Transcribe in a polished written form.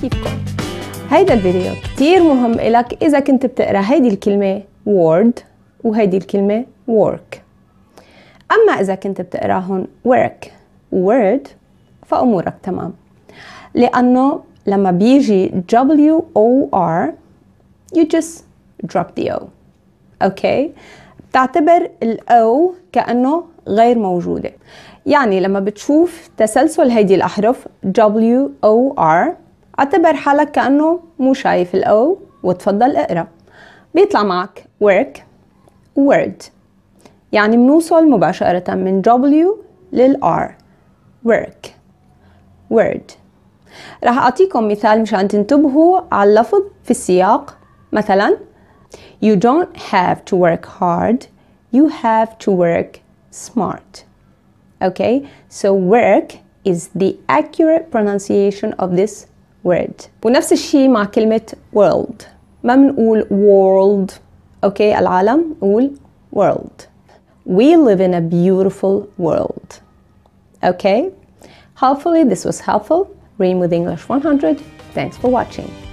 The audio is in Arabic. كيفكم. هيدا الفيديو كتير مهم إلك إذا كنت بتقرأ هيدي الكلمة word وهيدي الكلمة work. أما إذا كنت بتقراهن work word فأمورك تمام، لأنه لما بيجي WOR you just drop the O. أوكي؟ بتعتبر الأو كأنه غير موجودة. يعني لما بتشوف تسلسل هيدي الأحرف WOR اعتبر حالك كأنه مو شايف الأو وتفضل اقرأ. بيطلع معك work word. يعني بنوصل مباشرة من W للR work word. راح أعطيكم مثال مشان تنتبهوا على اللفظ في السياق. مثلا You don't have to work hard, you have to work smart. Okay, so work is the accurate pronunciation of this word. ونفس الشيء مع كلمة world. ما منقول world. Okay, العالم نقول world. We live in a beautiful world. Okay, hopefully this was helpful. Reem with English 100. Thanks for watching.